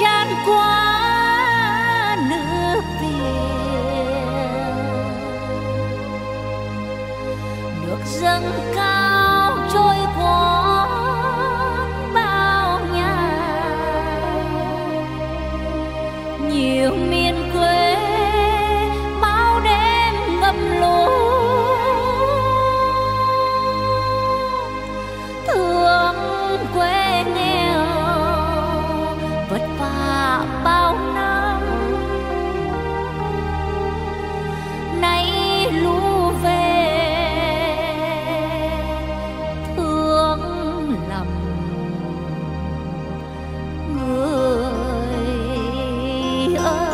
tràn qua nước Việt, nước dâng cao trôi qua bao nhà, nhiều miền quê bao đêm ngập lũ, thương quê nghèo vất vả bao năm, nay lũ về thương lầm người ơi.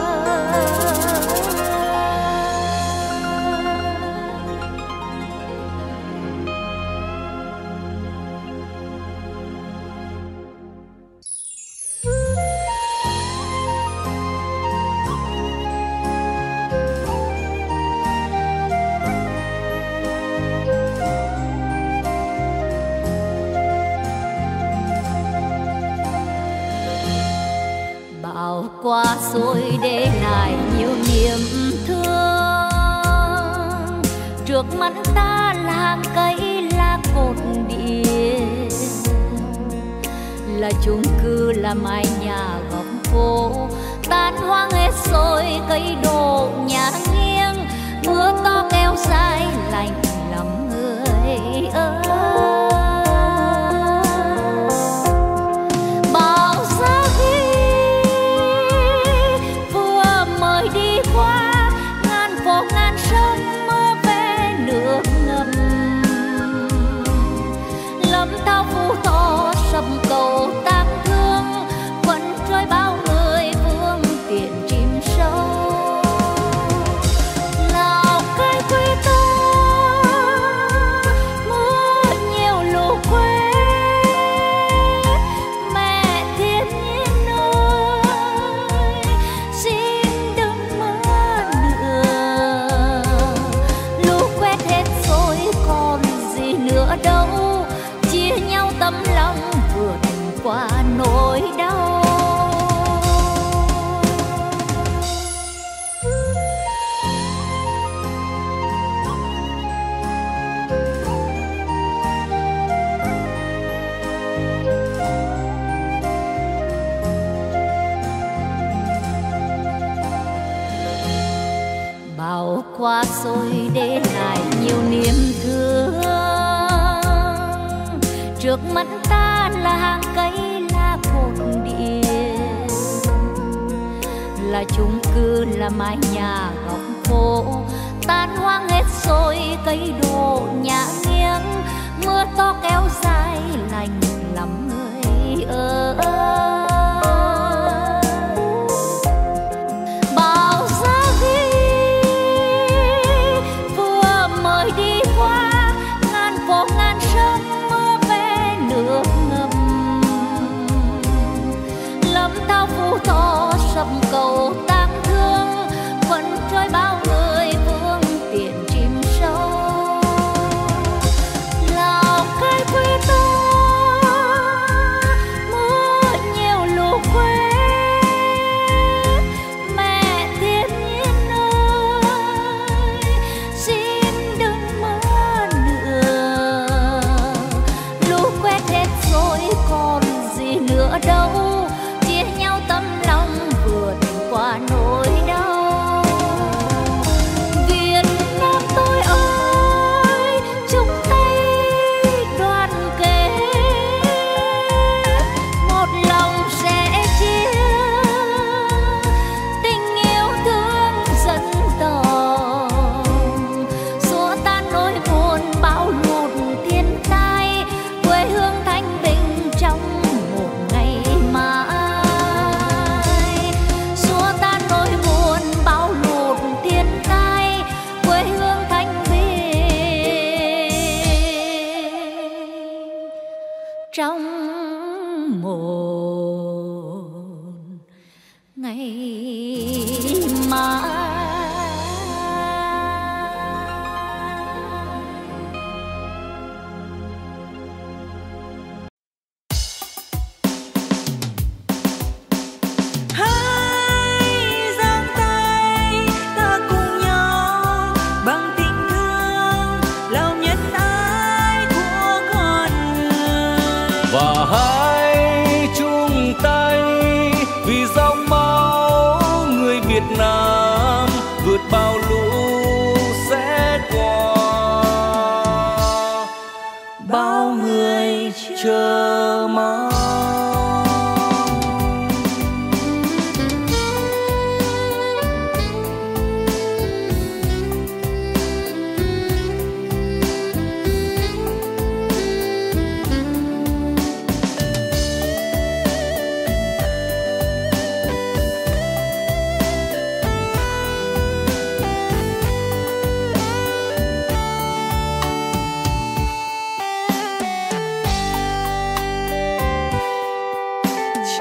Qua xuôi để lại nhiều niềm thương, trước mắt ta làng cây là cột điện, là chung cư, là mái nhà góc phố, tan hoang hết rồi, cây đổ nhà nghiêng, mưa to kéo dài lạnh lắm người ơi. Qua xôi để lại nhiều niềm thương, trước mắt ta là hàng cây là cột điện, là chung cư, là mái nhà góc phố, tan hoang hết rồi, cây đổ nhà nghiêng, mưa to kéo dài lạnh lắm người ơi.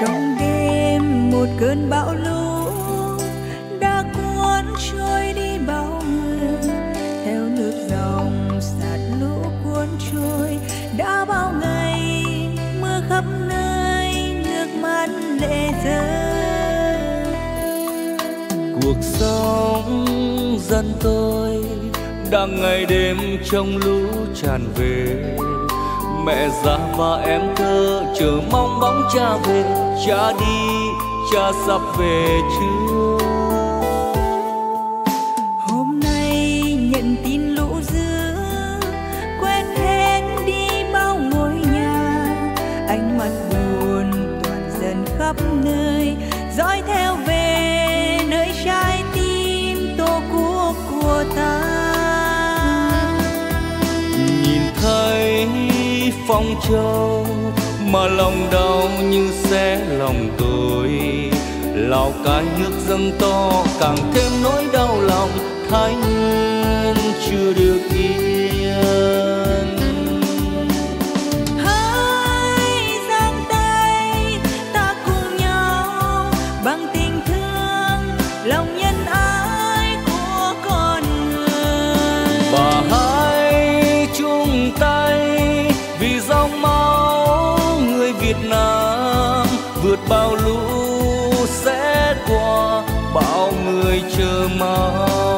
Trong đêm một cơn bão lũ đã cuốn trôi đi bao người, theo nước dòng sạt lũ cuốn trôi đã bao ngày mưa khắp nơi, nước mắt lệ rơi. Cuộc sống dân tôi đang ngày đêm trong lũ tràn về, mẹ già và em thơ chờ mong bóng cha về. Cha đi, cha sắp về chưa? Hôm nay nhận tin lũ dữ quét hết đi bao ngôi nhà, ánh mắt buồn toàn dân khắp nơi dõi theo về nơi trái tim tổ quốc của ta. Nhìn thấy phong trào mà lòng đau như xé lòng tôi, Lào Cai nước dâng to càng thêm nỗi đau lòng, Thái Nguyên chưa được yên. Hãy giang tay ta cùng nhau bằng tình thương, lòng nhân ái của con người. Và hãy chung tay vì dòng máu người Việt Nam vượt bao lũ sẽ qua, bao người chờ mong.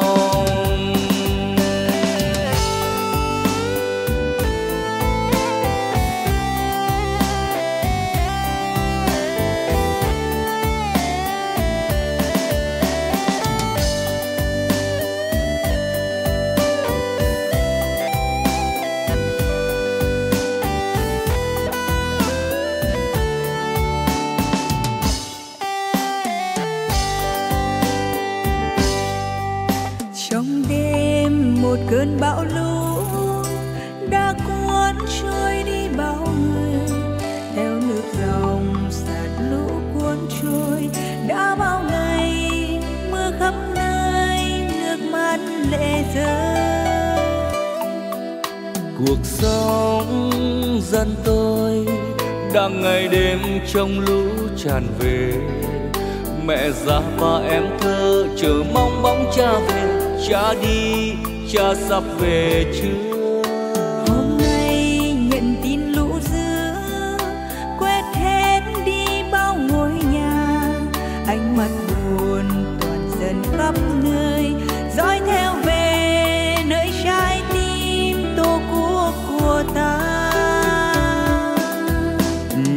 Một cơn bão lũ đã cuốn trôi đi bao người, theo nước dòng sạt lũ cuốn trôi đã bao ngày mưa khắp nơi, nước mắt lệ rơi. Cuộc sống dân tôi đang ngày đêm trong lũ tràn về, mẹ già và em thơ chờ mong bóng cha về. Cha đi, cha sắp về chưa? Hôm nay nhận tin lũ dữ quét hết đi bao ngôi nhà, ánh mắt buồn toàn dân khắp nơi dõi theo về nơi trái tim tổ quốc của ta.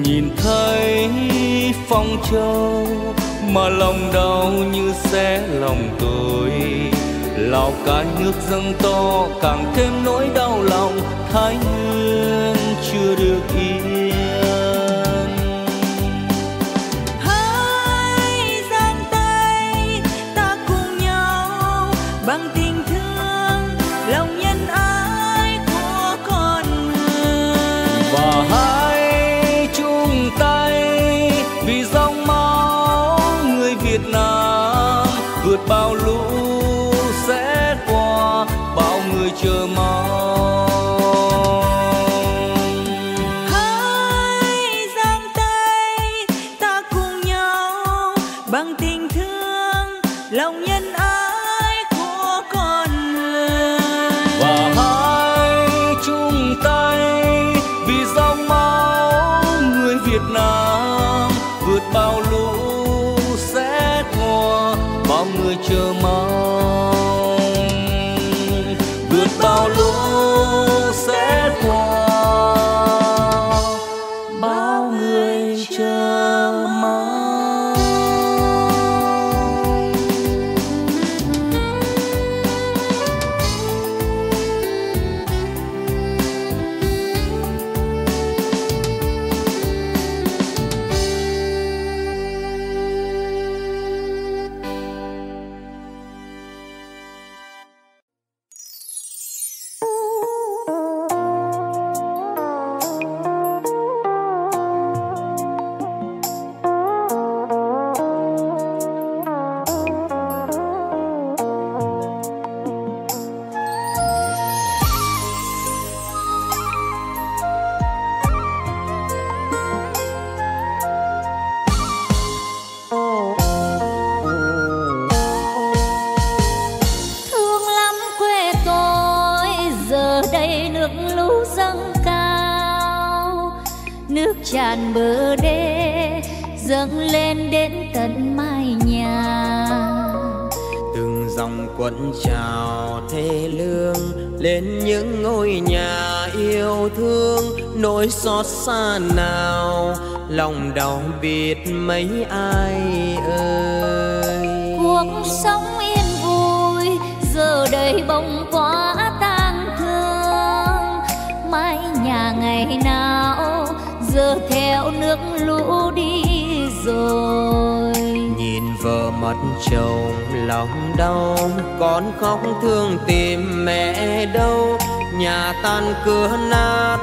Nhìn thấy phong trào mà lòng đau như xé lòng tôi, Lào Cai nước dâng to càng thêm nỗi đau lòng, Thái Nguyên chưa được yên. Hãy giang tay ta cùng nhau bằng tình thương, lòng nhân ái của con người. Và hãy chung tay vì dòng máu người Việt Nam vượt bao lũ sẽ qua, bao người chờ mong. Hãy giang tay ta cùng nhau bằng tình thương, lòng nhân ái của con người. Và hãy chung tay vì dòng máu người Việt Nam vượt bao lũ sẽ qua, bao người chờ mong. Bao lũ sẽ qua, bao người chờ mong. dâng lên đến tận mái nhà. Từng dòng quấn chào thê lương lên những ngôi nhà yêu thương, nỗi xót xa nào lòng đau biết mấy ai ơi. Cuộc sống yên vui giờ đây bỗng quá tang thương, mái nhà ngày nào giờ theo nước lũ đi rồi. Nhìn vợ mất chồng lòng đau, con khóc thương tìm mẹ đâu, nhà tan cửa nát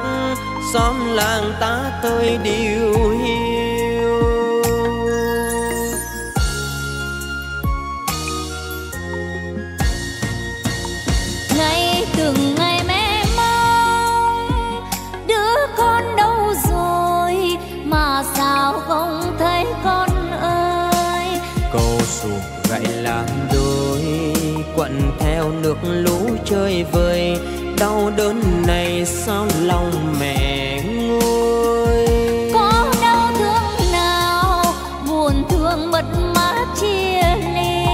xóm làng ta tôi điều hiu. Ngày từng ngày mẹ mong đứa con đâu rồi mà sao không thấy con ơi. Cầu sụp gãy làm đôi, quặn theo nước lũ chơi vơi, đau đớn này sao lòng mẹ nguôi. Có đau thương nào buồn thương mất mát chia ly,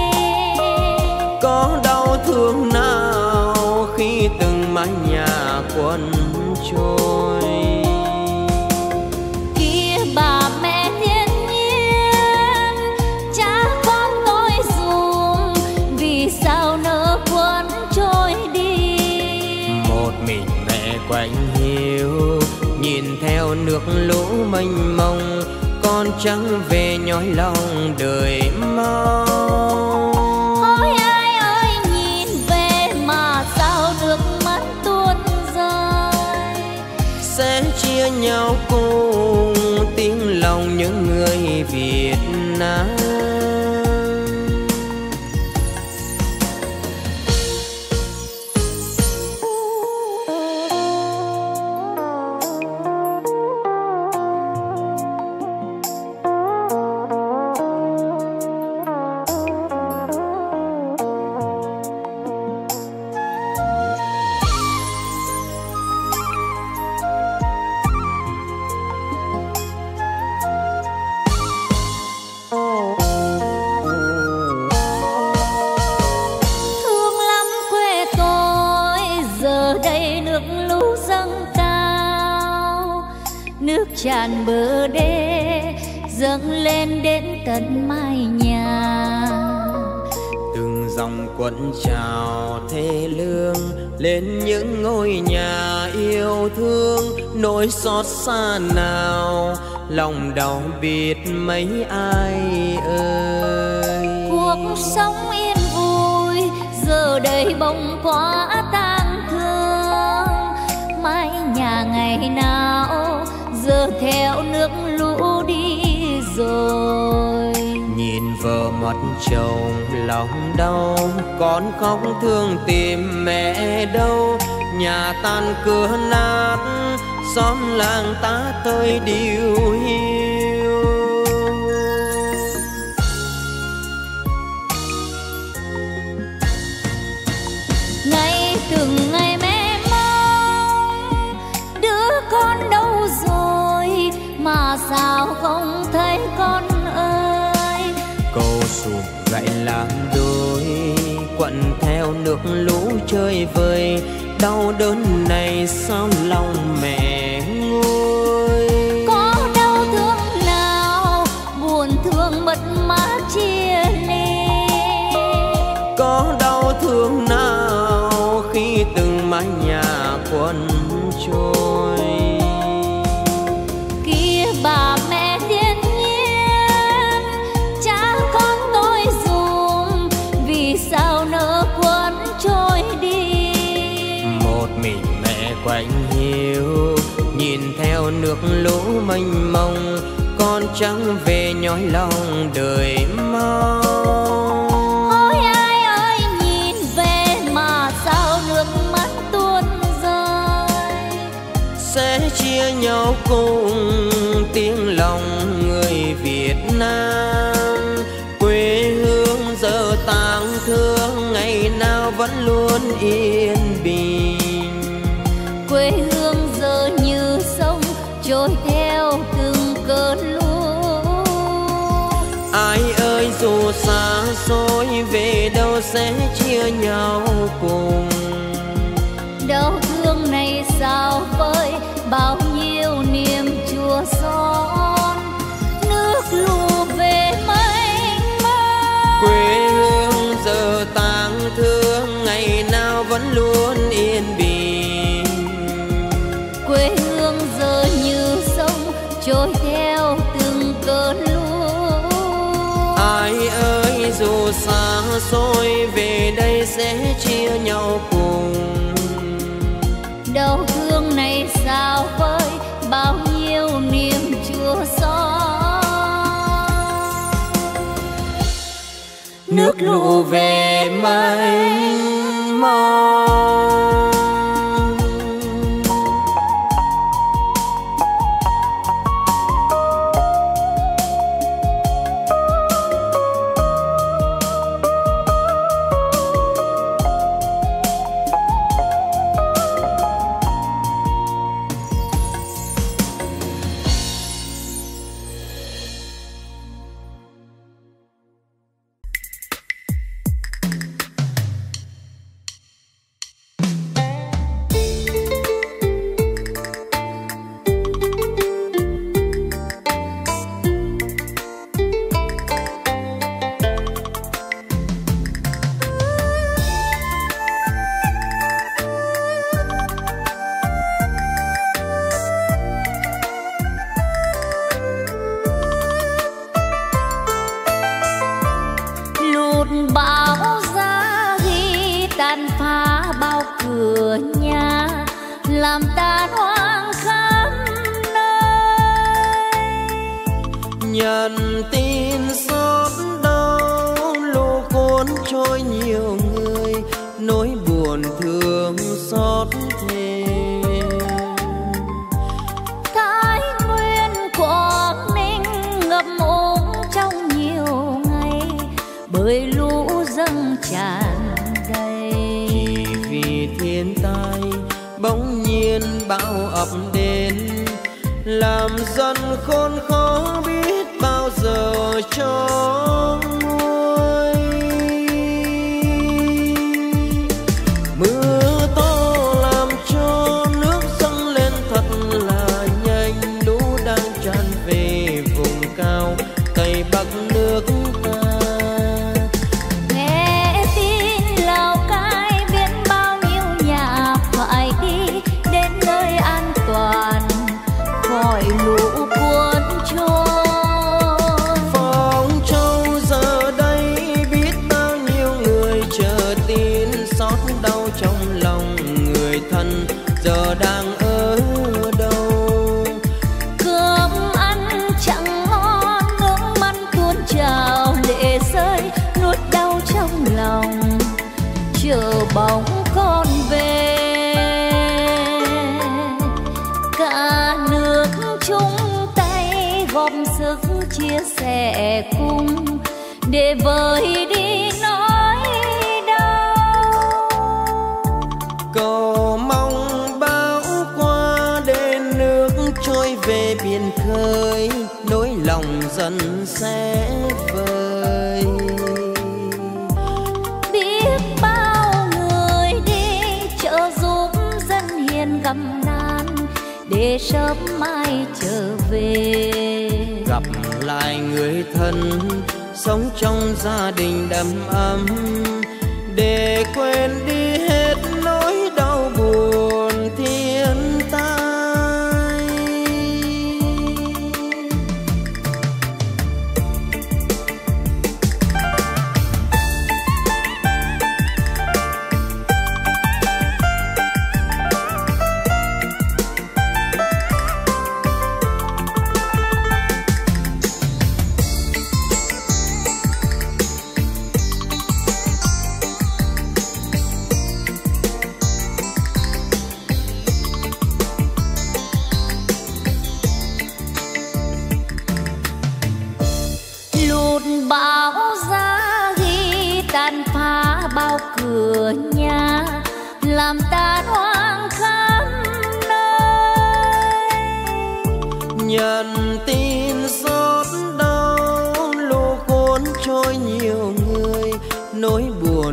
có đau thương nào khi từng mái nhà quần trôi. Kia bà mẹ thiên nhiên cha con tôi ruồng, vì sao nỡ quấn trôi đi. Một mình mẹ quạnh hiu, nhìn theo nước lũ mênh mông, con trắng về nhói lòng đời mong. Ôi ai ơi nhìn về mà sao nước mắt tuôn rơi. Sẽ chia nhau cùng tiếng lòng những người Việt Nam. Tràn bờ đê dâng lên đến tận mái nhà. Từng dòng quấn chào thê lương lên những ngôi nhà yêu thương, nỗi xót xa nào lòng đau biết mấy ai ơi. Cuộc sống yên vui giờ đây bỗng quá tang thương, mái nhà ngày nào giờ theo nước lũ đi rồi. Nhìn vợ mất chồng lòng đau, con khóc thương tìm mẹ đâu, nhà tan cửa nát xóm làng ta tôi điều hiu. Ngày từng ngày mẹ mong đứa con đâu rồi mà sao không thấy con ơi. Cầu sụp gãy làm đôi, quặn theo nước lũ chơi vơi, đau đớn này sao lòng mẹ nguôi. Có đau thương nào buồn thương mất mát chia ly, có đau thương nào khi từng mái nhà quần trôi. Bà mẹ thiên nhiên cha con tôi ruồng, vì sao nỡ quấn trôi đi. Một mình mẹ quạnh hiu, nhìn theo nước lũ mênh mông, con trắng về nhói lòng đời mong. Ôi ai ơi nhìn về mà sao nước mắt tuôn rơi. Sẽ chia nhau cùng tiếng lòng người Việt Nam, quê hương giờ tang thương ngày nào vẫn luôn yên bình. Quê hương giờ như sông trôi theo từng cơn lũ. Ai ơi dù xa xôi về đâu sẽ chia nhau cùng. Đau thương này sao với bao nhiêu niềm chua xót, nước lũ về mênh mông. Quê hương giờ tang thương, ngày nào vẫn luôn yên bình. Quê hương giờ như sông trôi theo từng cơn lũ. Ai ơi dù xa xôi về đây sẽ chia nhau cùng. Đau thương này sao với bao nhiêu niềm chua xót, nước lũ về mênh mông. Nhận tin xót đau lũ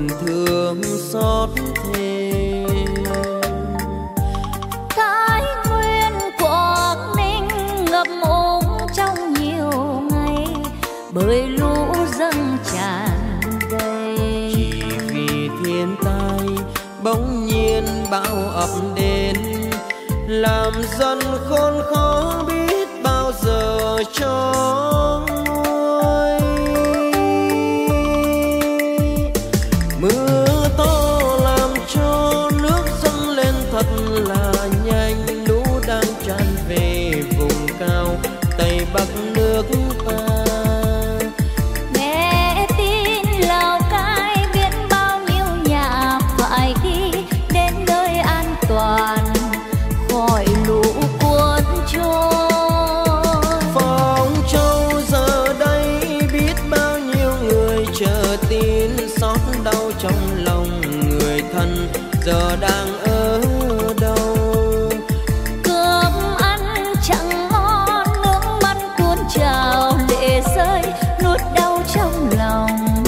còn thương xót thêm. Thái Nguyên Quảng Ninh ngập úng trong nhiều ngày, bởi lũ dâng tràn đầy. Chỉ vì thiên tai bỗng nhiên bão ập đến, làm dân khốn khó biết bao giờ cho. Giờ đang ở đâu? Cơm ăn chẳng ngon, nước mắt cuốn trào lệ rơi, nuốt đau trong lòng,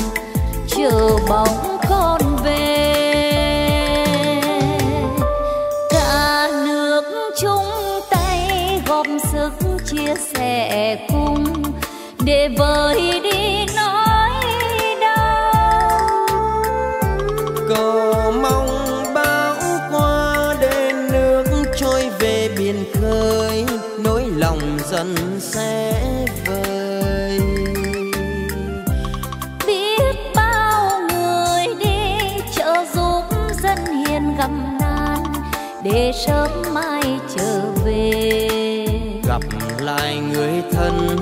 chờ bóng con về. Cả nước chung tay góp sức chia sẻ cùng, để vơi đi nỗi đau. Cầu mong nỗi lòng dần sẽ vơi. Biết bao người đi trợ giúp dân hiền gặp nạn, để sớm mai trở về gặp lại người thân,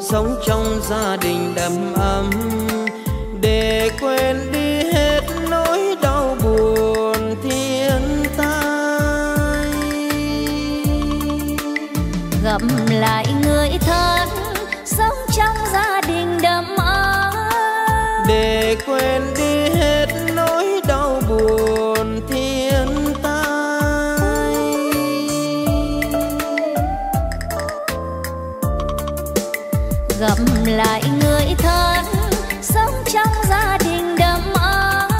sống trong gia đình đầm ấm, để quên đi hết nỗi đau buồn thiên tai. Gặp lại người thân, sống trong gia đình đầm ấm, để quên đi hết nỗi đau buồn thiên tai. Gặp lại người thân, sống trong gia đình đầm ấm,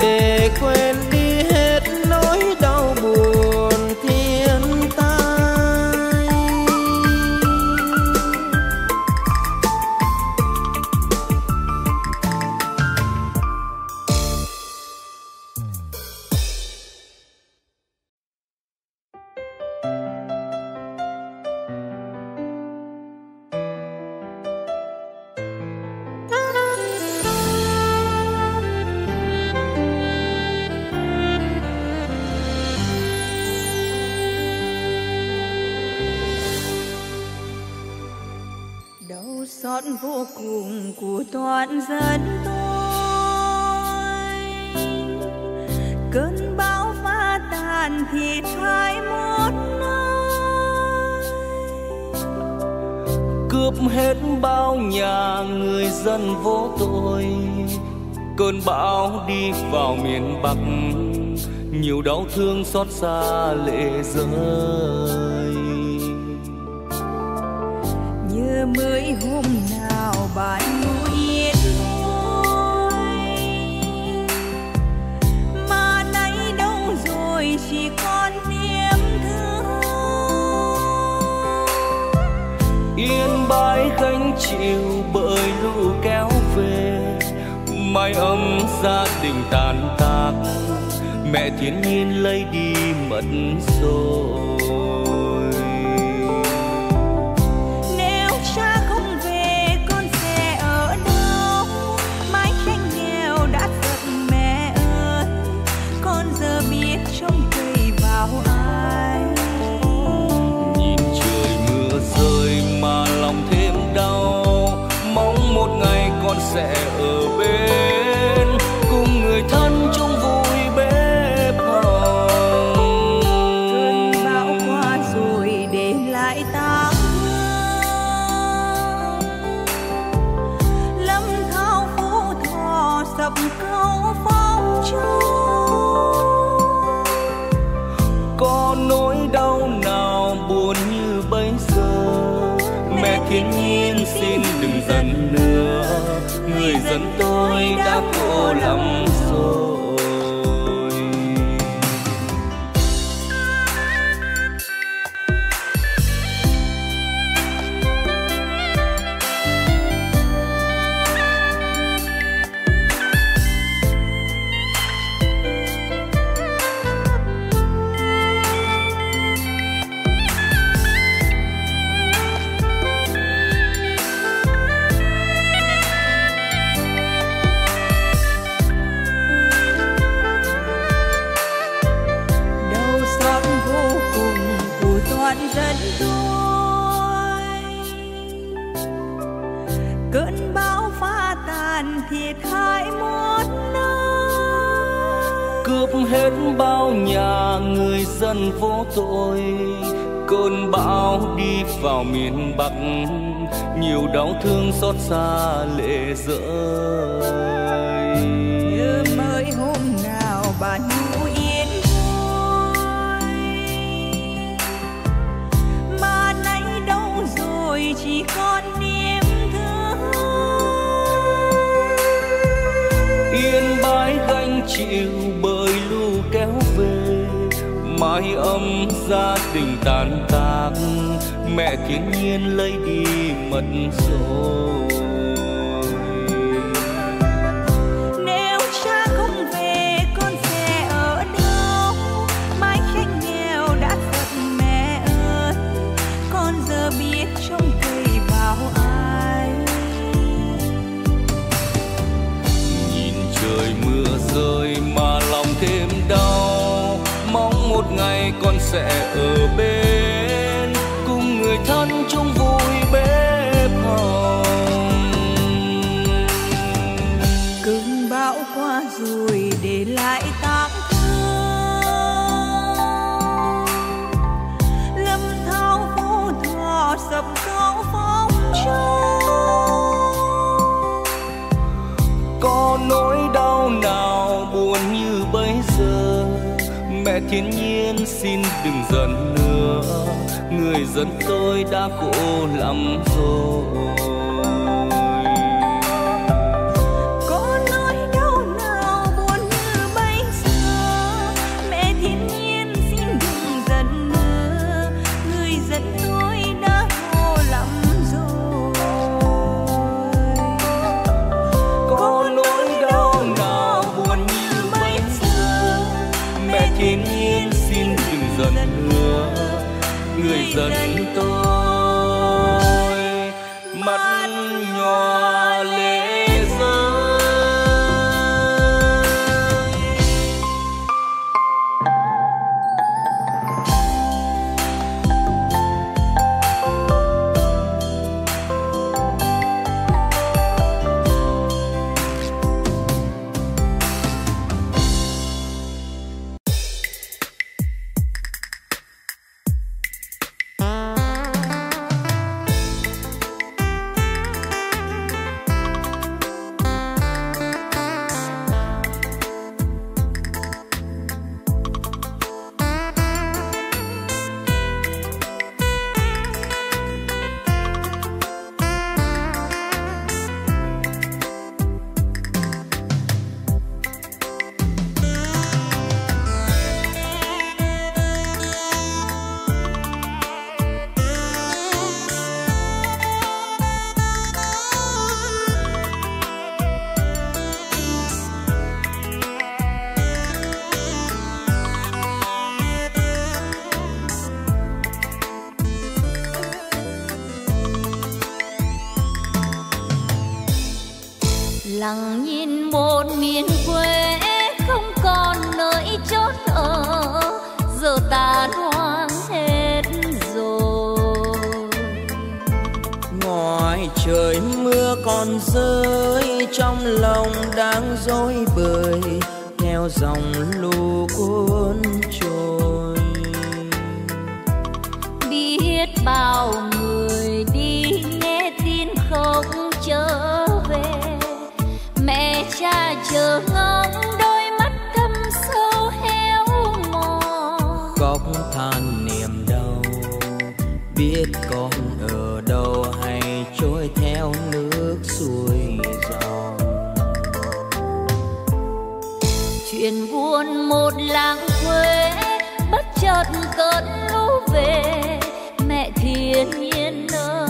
để quên đi hết nỗi đau buồn. Vô cùng của toàn dân tôi, cơn bão phá tàn thịt 21 nơi, cướp hết bao nhà người dân vô tội. Cơn bão đi vào miền Bắc, nhiều đau thương xót xa lệ rơi. Như mới hôm nào bạn ngủ yên vui, mà nay đâu rồi chỉ còn niềm thương. Yên bái gánh chịu bởi lũ kéo về, mái ấm gia đình tàn tác, mẹ thiên nhiên lấy đi mất rồi. Con sẽ ở bên cùng người thân chung vui bếp hồng. Cơn bão qua rồi để lại ta lâm thao phú thọ sập câu phong trào. Có nỗi đau nào buồn như bây giờ? Mẹ thiên nhiên xin đừng giận nữa. người dân tôi đã khổ lắm rồi. Vô tội cơn bão đi vào miền Bắc, nhiều đau thương xót xa lệ rơi. Nhớ mới hôm nào bạn ngủ yên vui, mà nay đâu rồi chỉ còn niềm thương. Yên bái gánh chịu bởi lũ kéo về, mái ấm gia đình tàn tác, mẹ Thiên Nhiên lấy đi mất rồi. Nếu cha không về con sẽ ở đâu? Mái tranh nghèo đã sập mẹ ơi, con giờ biết trông cậy vào ai? Nhìn trời mưa rơi mà lòng thêm đau, một ngày con sẽ ở bên cùng người thân chung vui bếp hồng. Cơn bão qua rồi để lại tang thương, lâm thao vô thọ sập cao phong trâu. Có nỗi đau nào buồn như bây giờ? Mẹ Thiên Nhiên xin đừng giận nữa, người dân tôi đã khổ lắm rồi. Có nỗi đau nào buồn như bây giờ? Mẹ Thiên Nhiên xin đừng giận nữa, người dân tôi đã khổ lắm rồi. Có nỗi đau nào buồn như bây giờ? Mẹ Thiên Nhiên xin đừng giận nữa, người dân tôi mắt nhòa lệ rơi. Lặng nhìn một miền quê không còn nơi chốn ở, giờ ta hoang hết rồi. Ngoài trời mưa còn rơi, trong lòng đang rối bời theo dòng lũ cuốn trôi. Biết bao người đi nghe tin không trở về, mẹ cha chờ ngóng đôi mắt thâm sâu héo mòn, khóc than niềm đau, biết con ở đâu hay trôi theo nước. nước xuôi dòng. Chuyện buồn một làng quê bất chợt cơn lũ về, mẹ thiên nhiên nỡ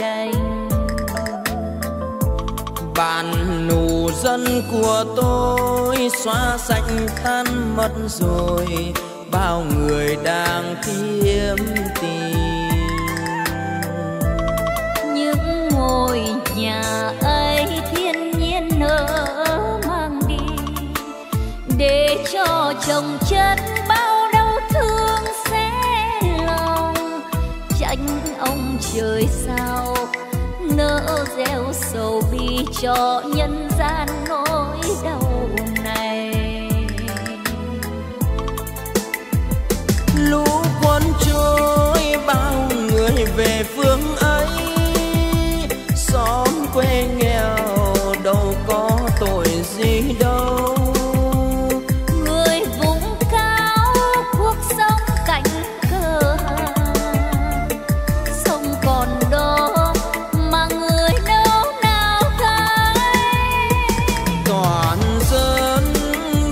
đành. Bạn nụ dân của tôi xóa sạch tan mất rồi, bao người đang kiếm tìm. Những ngôi nhà ấy thiên nhiên nỡ mang đi, để cho chồng chất bao đau thương xé lòng. Tránh ông trời sao nỡ gieo sầu bi cho nhân gian nỗi đau này. Lũ cuốn trôi bao người về phương ấy, xóm quê nghèo đâu có tội gì đâu. Người vùng cao cuộc sống cảnh cơ hà, sông còn đó mà người đâu nào thấy. Toàn dân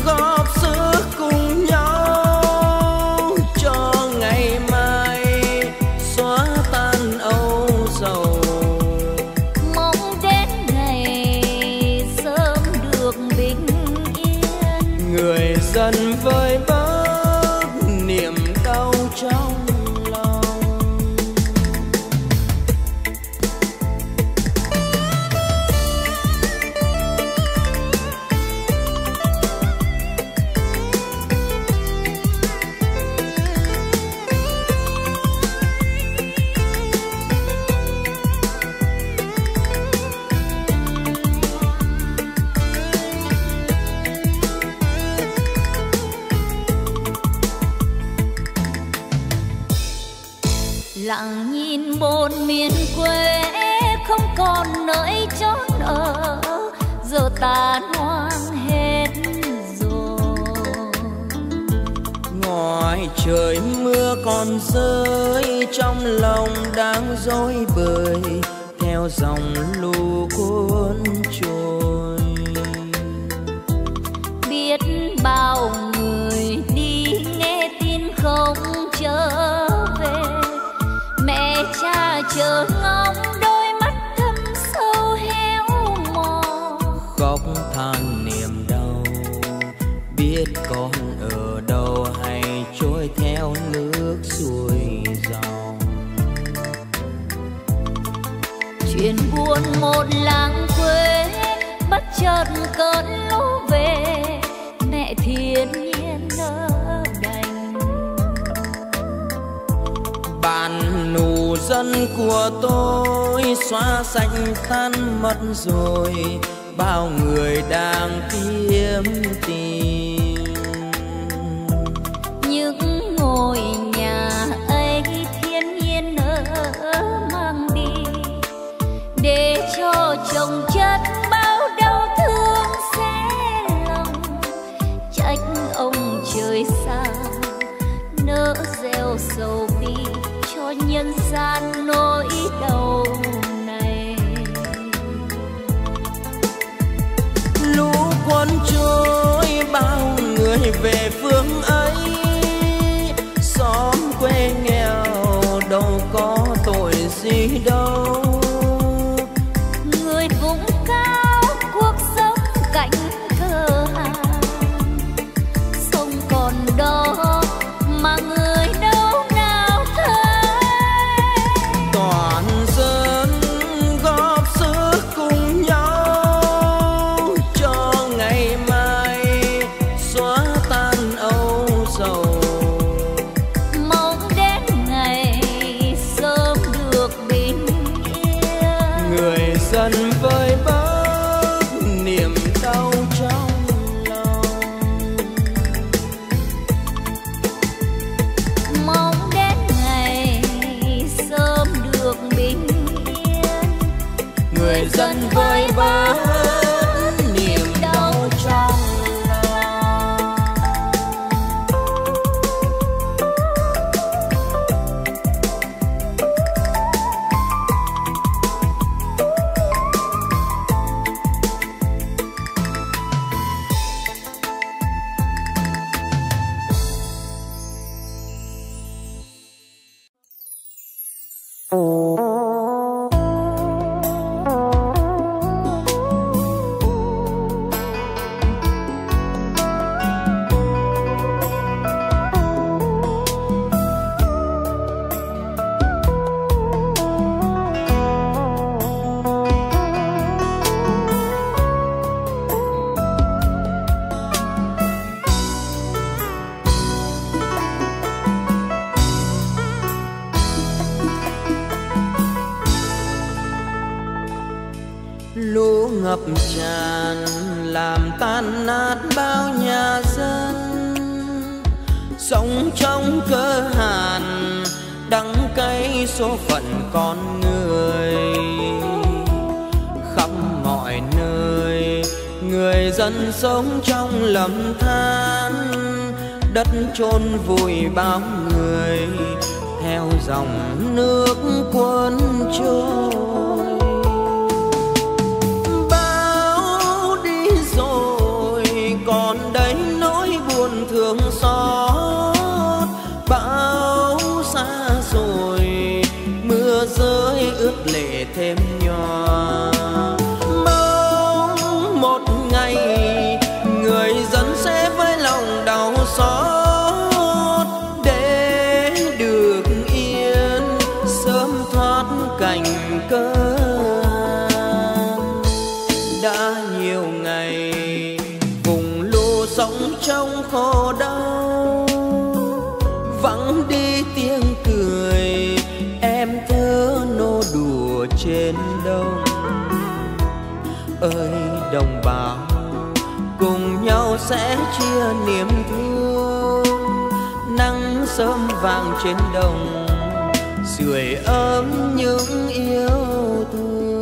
góp sức cùng nhau cho ngày mai xóa tan âu sầu. Người dân vơi bớt niềm đau trong lòng. Lặng nhìn bốn miền quê không còn nơi chốn ở, giờ tàn hoang hết rồi. Ngoài trời mưa còn rơi, trong lòng đang rối bời theo dòng lũ cuốn trôi. Biết bao người đi nghe tin không chờ, cha chờ ngóng đôi mắt thâm sâu héo mòn, khóc than niềm đau. Biết con ở đâu hay trôi theo nước xuôi dòng. Chuyện buồn một làng quê bất chợt cơn lũ về, mẹ thiên nhiên nỡ đành. Bạn nụ dân của tôi xóa sạch tan mất rồi, bao người đang kiếm tìm. Những ngôi nhà ấy thiên nhiên nỡ mang đi, để cho chồng chất bao đau thương xé lòng. Trách ông trời sao nỡ gieo sầu bi cho nhân gian nỗi đau này. Lũ cuốn trôi bao người về phương ấy, xóm quê nghèo đâu có tội gì đâu. Người vùng cao cuộc sống cảnh cơ hà, sông còn đó mà người đâu. Dần vơi bớt niềm đau trong lòng. Mong đến ngày sớm được bình yên, người dân vơi bớt. Lũ ngập tràn làm tan nát bao nhà dân, sống trong cơ hàn đắng cay số phận con người. Khắp mọi nơi người dân sống trong lầm than, đất chôn vùi bao người theo dòng nước cuốn trôi. Bão đi rồi còn đấy nỗi buồn thương xót, bão xa rồi mưa rơi ướt lệ thêm nhòa. Mong một ngày người dân sẽ với lòng đau xót trong khổ đau. Vắng đi tiếng cười em thơ nô đùa trên đồng. Ơi đồng bào cùng nhau sẽ chia niềm thương, nắng sớm vàng trên đồng sưởi ấm những yêu thương.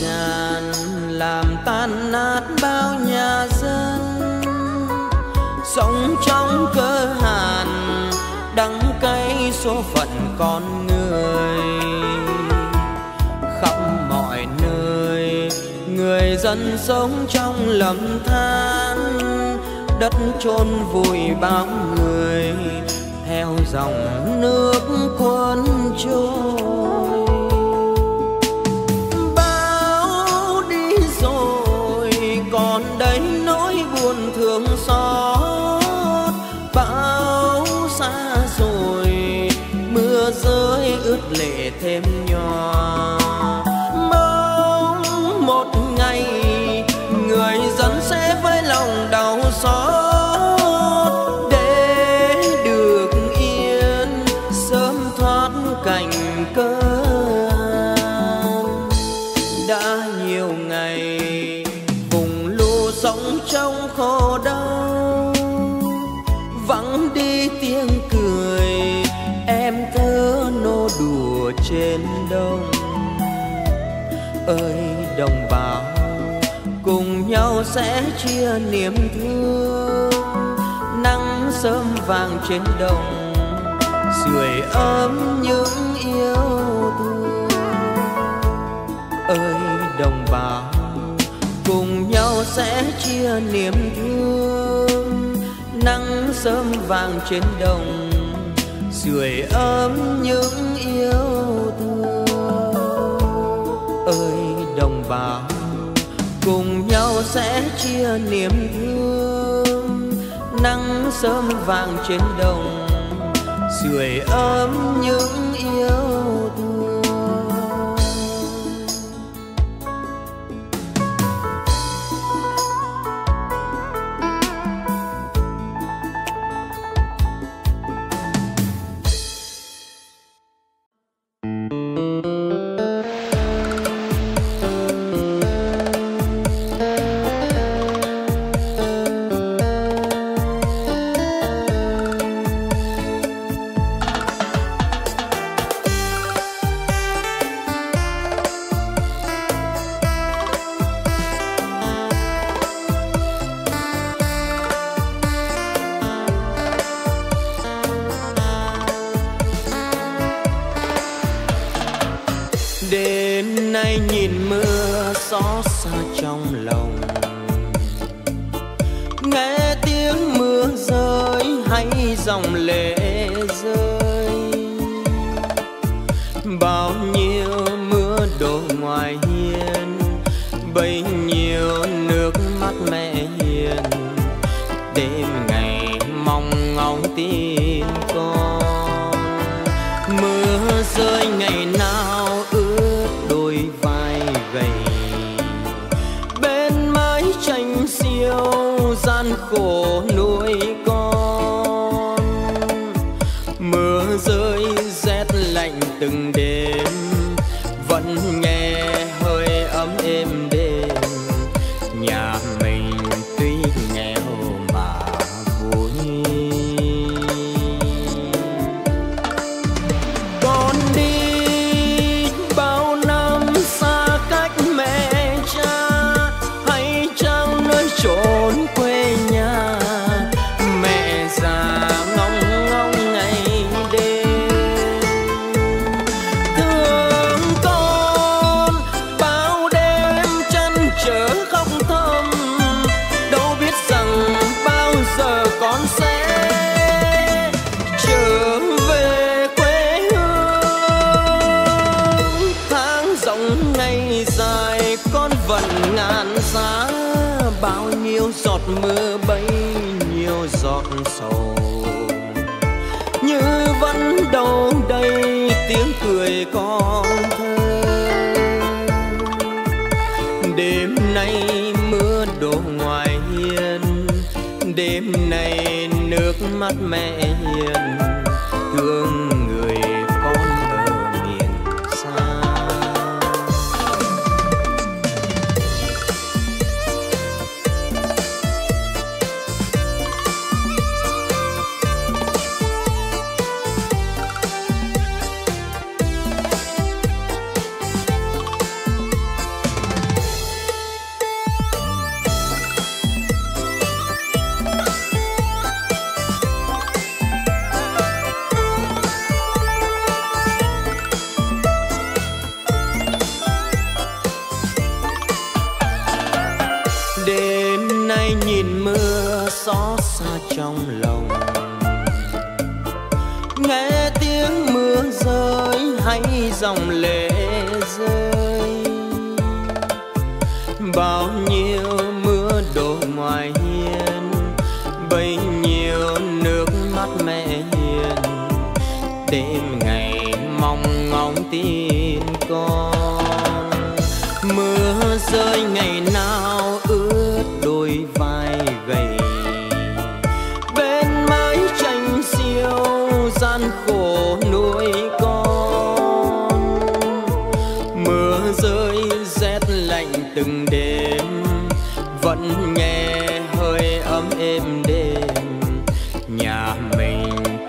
Tràn làm tan nát bao nhà dân, sống trong cơ hàn đắng cay số phận con người. Khắp mọi nơi người dân sống trong lầm than, đất chôn vùi bao người theo dòng nước cuốn trôi. Còn đấy nỗi buồn thương xót, bão xa rồi mưa rơi ướt lệ thêm nhòa. Mong một ngày người dân sẽ với lòng đau xót để được yên sớm thoát cảnh cơ. Đã nhiều ngày sống trong khổ đau, vắng đi tiếng cười em thơ nô đùa trên đồng. Ơi đồng bào cùng nhau sẽ chia niềm thương, nắng sớm vàng trên đồng sưởi ấm những yêu thương. Ơi đồng bào cùng nhau sẽ chia niềm thương, nắng sớm vàng trên đồng sưởi ấm những yêu thương. Ơi đồng bào cùng nhau sẽ chia niềm thương, nắng sớm vàng trên đồng sưởi ấm những yêu thương. nghe tiếng mưa rơi hay dòng lệ rơi. Bao nhiêu mưa đổ ngoài hiên, bấy nhiêu nước mắt mẹ hiền. Đêm ngày mong ngóng tin con, mưa rơi ngày nào ướt đôi vai gầy. Bên mái tranh xiêu gian khổ nuôi con, mưa rơi rét lạnh từng đêm, vẫn nghe hơi ấm êm đêm. Nhà mình tuy nghèo mà vui, con đi bao năm xa cách mẹ cha, hay chăng nơi chốn quê nhà mẹ già ngóng ngóng ngày đêm. Thương con bao đêm trăn trở khóc thầm, đâu biết rằng bao giờ con sẽ trở về quê hương. Tháng rộng ngày dài con vẫn ngàn giá, bao nhiêu giọt mưa bấy nhiêu giọt sầu. Như vẫn đâu đây tiếng cười con thơ. Đêm nay mưa đổ ngoài hiên, đêm nay nước mắt mẹ hiền. Thương người con ở miền xa, đêm nay nhìn mưa xót xa trong lòng, nghe tiếng mưa rơi hay dòng lệ rơi. Bao nhiêu mưa đổ ngoài hiên, bấy nhiêu nước mắt mẹ hiền. Đêm ngày mong ngóng tin con, mưa rơi ngày nào ướt đôi vai gầy. Bên mái tranh xiêu gian khổ nuôi con, mưa rơi rét lạnh từng đêm, vẫn nghe hơi ấm êm đêm. Nhà mình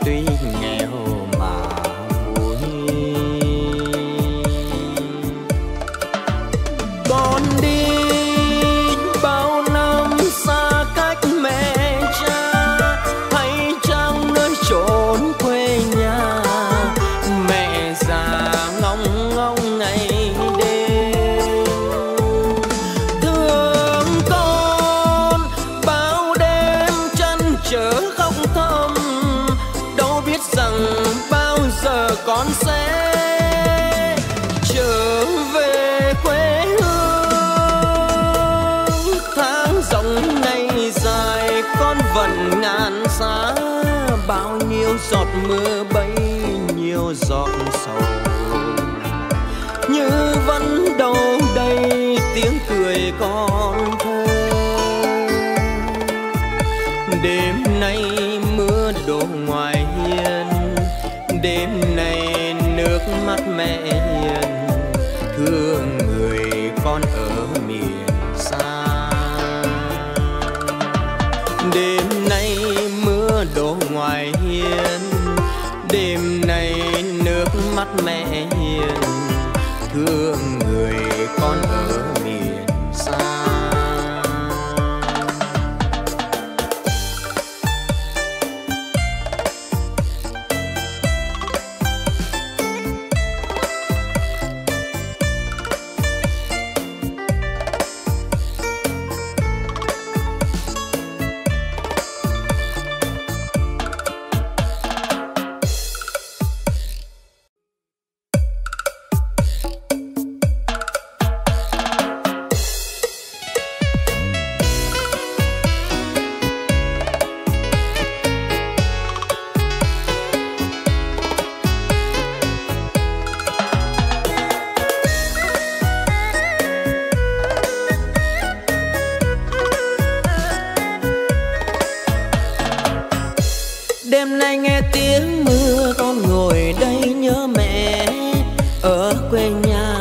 tuy nghèo mà con đi bao năm xa cách mẹ cha, hay chăng nơi chốn quê nhà mẹ già ngóng ngóng ngày đêm. Thương con bao đêm trăn trở khóc thầm, đâu biết rằng bao giờ con sẽ trở về quê hương. Tháng rộng ngày dài con vẫn ngàn giá, bao nhiêu giọt mưa bấy nhiêu giọt sầu. Như vẫn đâu đây tiếng cười con thơ. Đêm nay mưa đổ ngoài hiên, đêm nay nước mắt mẹ hiền. Thương người con ở miền xa, đêm nay mưa đổ ngoài hiên, đêm nay nước mắt mẹ hiền. Thương người con ở miền xa. Đêm nay nghe tiếng mưa con ngồi đây nhớ mẹ ở quê nhà.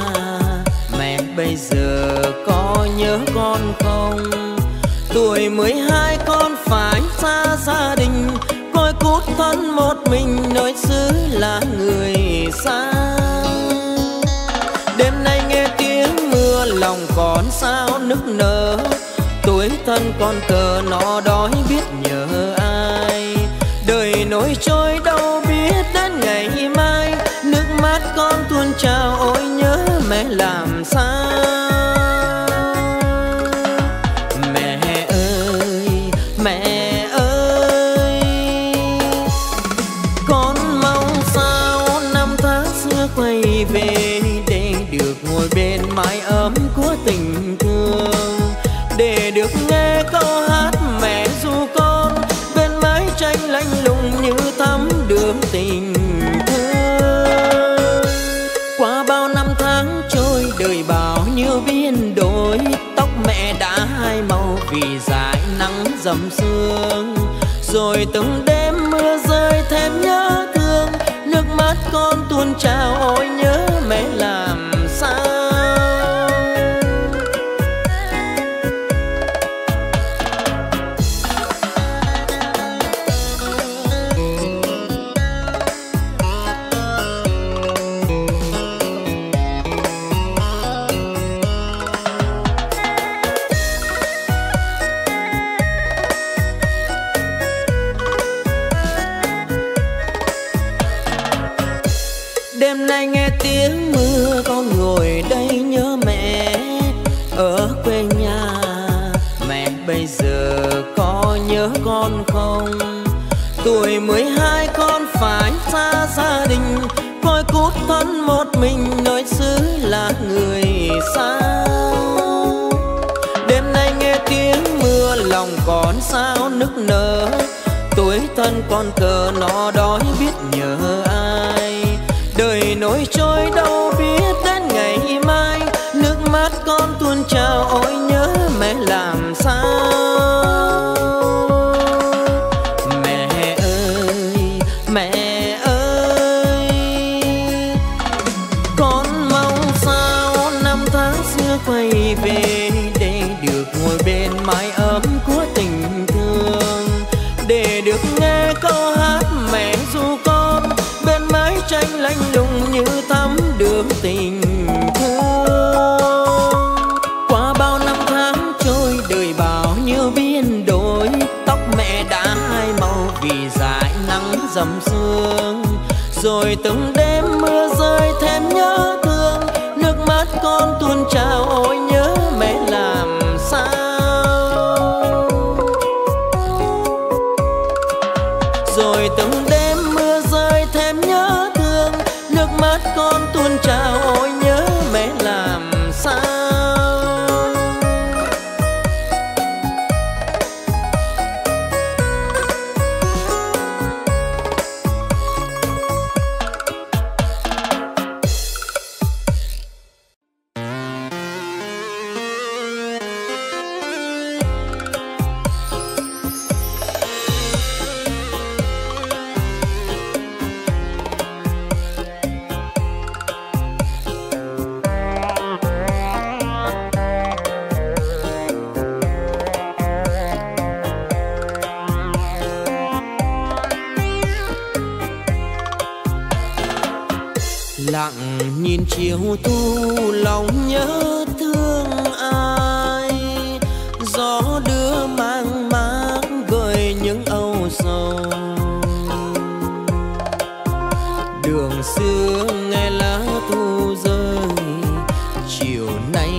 Mẹ bây giờ có nhớ con không? Tuổi 12 con phải xa gia đình, côi cút thân một mình nơi xứ là người xa. Đêm nay nghe tiếng mưa lòng con sao nức nở, tuổi thân con cờ nó đói biết nhớ ai. Đời nổi trôi đâu biết đến ngày mai, nước mắt con tuôn trào ôi nhớ mẹ làm sao. Mẹ ơi, mẹ ơi, con mong sao năm tháng xưa quay về để được ngồi bên mái ấm của tình thương, để được nghe câu hát mẹ ru con bên mái tranh lạnh lùng như thắm đường tình thương. Qua bao năm tháng trôi đời bao nhiêu biến đổi, tóc mẹ đã hai màu vì dãi nắng dầm sương. Rồi từng đêm mưa rơi thêm nhớ thương, nước mắt con tuôn trào ôi nhớ mẹ làm sao. Đêm nay nghe tiếng mưa con ngồi đây nhớ mẹ ở quê nhà. Mẹ bây giờ có nhớ con không? Tuổi 12 con phải xa gia đình, côi cút thân một mình nơi xứ là người xa. Đêm nay nghe tiếng mưa lòng con sao nức nở, tuổi thân con cờ nó đói biết nhớ ai. Đời nổi trôi đâu biết đến ngày mai, nước mắt con tuôn trào ôi nhớ mẹ làm sao. Mẹ ơi, mẹ ơi, con mong sao năm tháng xưa quay về để được ngồi bên mái ấm của tình thương, để được nghe câu hát mẹ ru con bên mái tranh lạnh lùng như thắm đường tình thương. Qua bao năm tháng trôi đời bao nhiêu biến đổi, tóc mẹ đã hai màu vì dãi nắng dầm sương. Rồi từng đêm mưa rơi thêm nhớ thương, nước mắt con tuôn trào ôi nhớ mẹ làm sao. Rồi từng đêm mưa rơi thêm nhớ thương, nước mắt con tuôn trào ôi nhớ mẹ làm sao. Lặng nhìn chiều thu lòng nhớ thương ai, gió đưa mang mát gợi những âu sầu. Đường xưa nghe lá thu rơi, chiều nay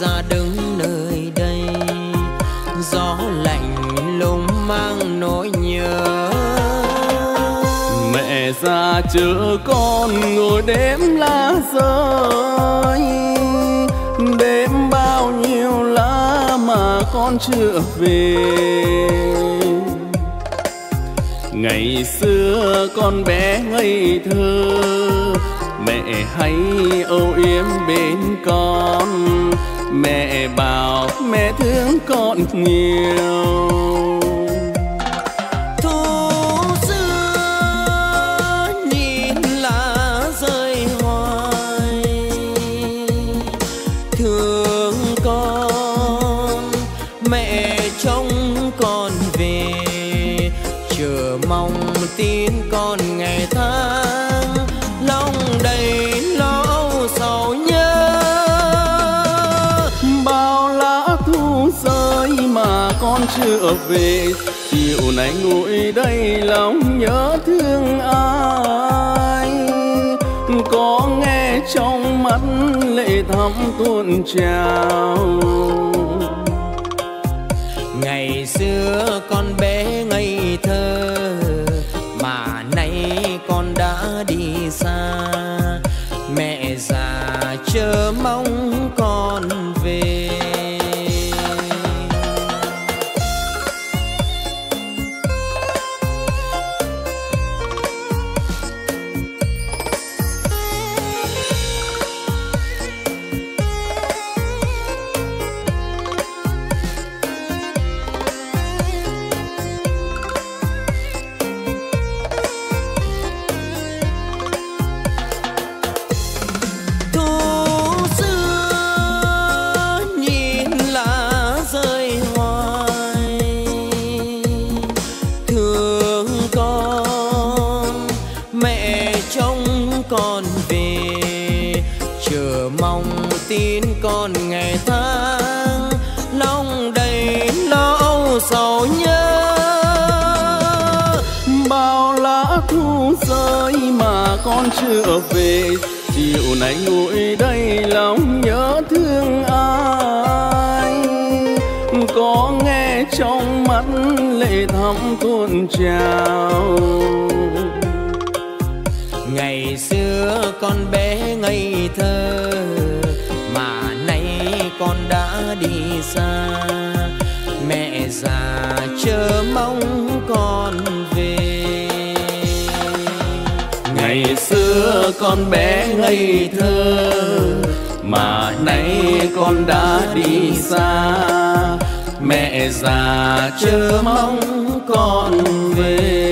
ra đứng nơi đây. Gió lạnh lùng mang nỗi nhớ, mẹ ra chờ con ngồi đếm lá rơi. Đếm bao nhiêu lá mà con chưa về. Ngày xưa con bé ngây thơ, mẹ hay âu yếm bên con. Mẹ bảo mẹ thương con nhiều. Thu xưa chờ mong tin con ngày tháng lòng đầy lo âu sầu nhớ. Bao lá thu rơi mà con chưa về, chiều nay ngồi đây lòng nhớ thương ai. Có nghe trong mắt lệ thắm tuôn trào. Ngày xưa con bé ngây thơ mà nay con đã đi xa. Mẹ già chờ mong con về. Con ngày tháng lòng đầy lo âu sầu nhớ. Bao lá thu rơi mà con chưa về, chiều nay ngồi đây lòng nhớ thương ai. Có nghe trong mắt lệ thắm tuôn trào. Ngày xưa con bé ngây thơ mà nay con đã đi xa. Mẹ già chờ mong con về. Ngày xưa con bé ngây thơ mà nay con đã đi xa. Mẹ già chờ mong con về.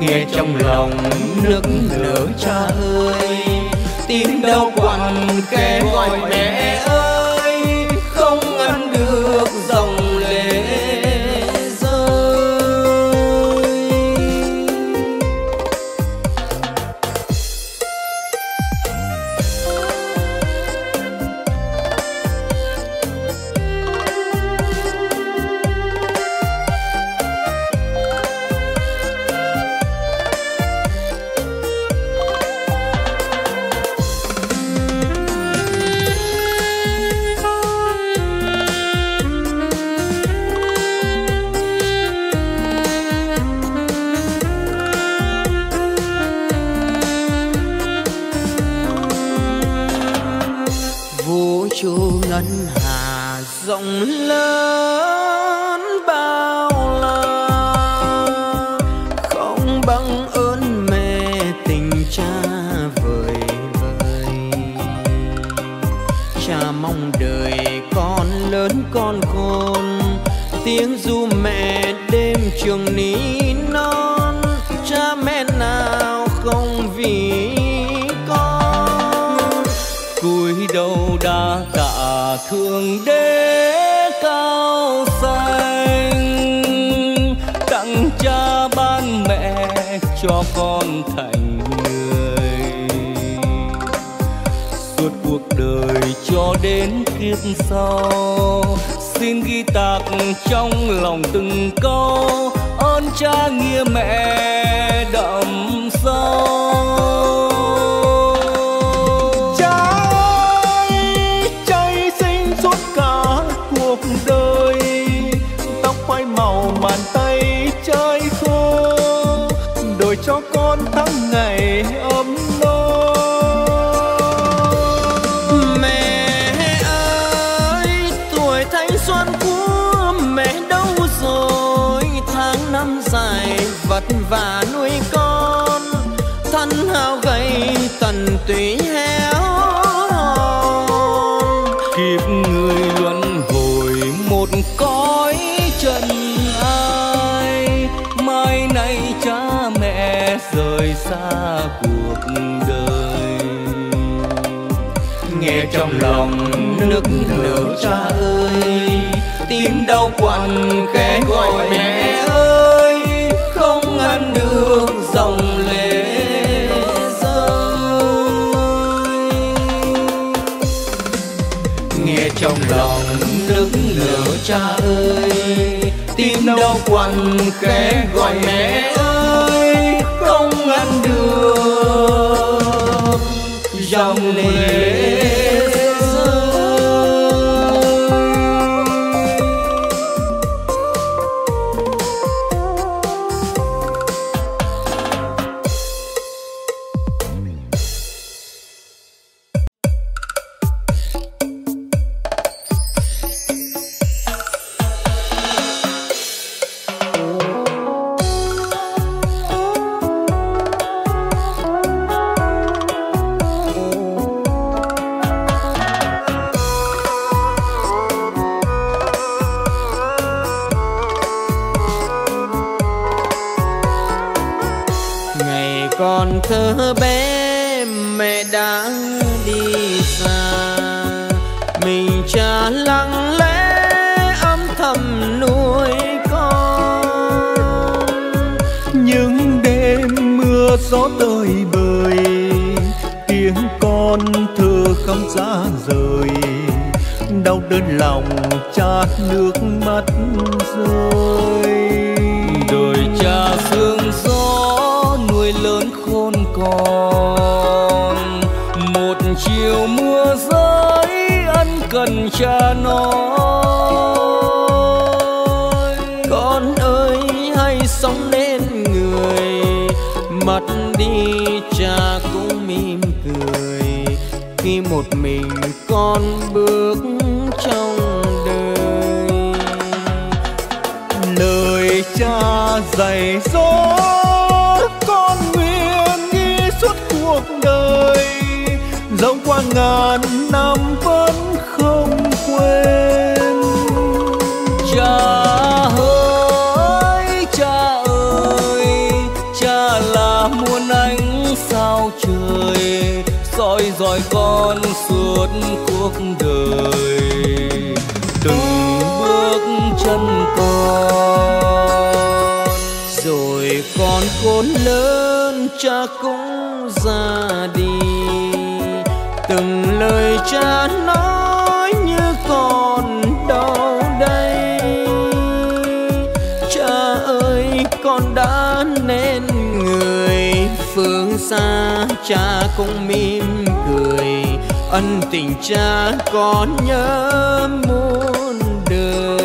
nghe trong lòng nức nở cha ơi, tiếng đau quặn kêu gọi mẹ ơi, không ngăn được dòng lệ rơi. Ngân hà rộng lớn bao la, không bằng ơn mẹ tình cha vời vời. Cha mong đời con lớn con khôn, tiếng ru mẹ đêm trường ní non, cha mẹ nào không vì con cúi đầu đã thương đế cao xanh, tặng cha ban mẹ cho con thành người. Suốt cuộc đời cho đến kiếp sau, xin ghi tạc trong lòng từng câu, ơn cha nghĩa mẹ đậm sâu. Cho con tháng ngày ấm no. Mẹ ơi, tuổi thanh xuân của mẹ đâu rồi? Tháng năm dài vất vả nuôi con, thân hao gầy tần tùy héo hòn. Kiếp người luân hồi một cõi trần, cha mẹ rời xa cuộc đời. Nghe trong lòng nức nở cha ơi, tiếng đau quặn khẽ gọi mẹ ơi, không ngăn được dòng lệ rơi. Nghe trong lòng nức nở cha ơi, tiếng đau quặn khẽ gọi mẹ ơi, không ngăn được dòng lệ. Còn thơ bé mẹ đã đi xa, mình cha lặng lẽ âm thầm nuôi con. Những đêm mưa gió tơi bời, tiếng con thơ không ra rời, đau đớn lòng chát nước mắt rơi. Đời cha sương gió lớn khôn con, một chiều mưa rơi ân cần cha nói. Con ơi hãy sống nên người, mặt đi cha cũng mỉm cười, khi một mình con bước trong đời. Lời cha dạy dỗ con nguyện ghi suốt cuộc đời, dẫu qua ngàn năm vẫn không quên. Cha ơi, cha ơi, cha dõi dõi con suốt cuộc đời, từng bước chân con. Rồi con khôn lớn cha cũng ra đi, từng lời cha nói như con đau đây. Cha ơi con đã nên người, phương xa cha cũng mỉm cười, ân tình cha con nhớ muôn đời.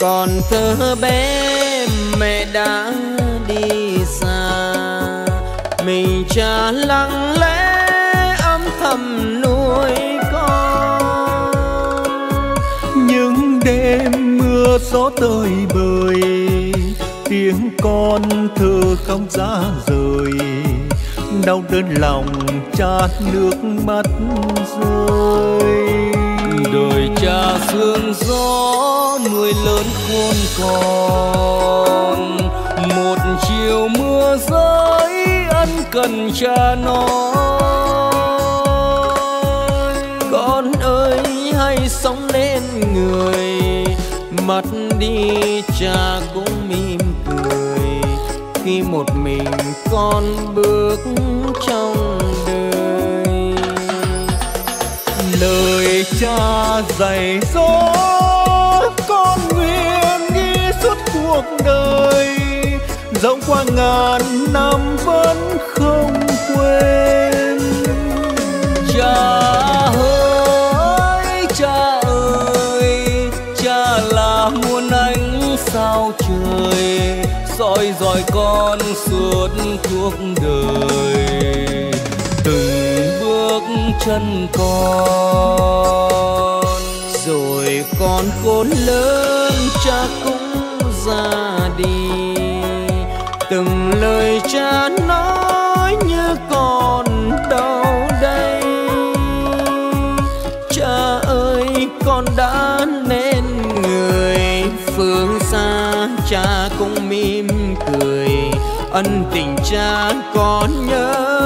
Còn thơ bé mẹ đã đi xa, mình cha lặng lẽ âm thầm nuôi con. Những đêm mưa gió tơi bời, tiếng con thơ không ra rời, đau đớn lòng cha nước mắt rơi. Đời cha sương gió nuôi lớn khôn con, một chiều mưa rơi ân cần cha nói. Con ơi hãy sống nên người, mặt đi cha cũng mỉm cười, khi một mình con bước trong đời. Lời cha dạy dỗ con nguyện ghi suốt cuộc đời, dẫu qua ngàn năm vẫn không quên. Cha ơi cha ơi, cha là muôn ánh sao trời, soi dọi con suốt cuộc đời, chân con. Rồi con khôn lớn cha cũng ra đi, từng lời cha nói như con đau đây. Cha ơi con đã nên người, phương xa cha cũng mỉm cười, ân tình cha con nhớ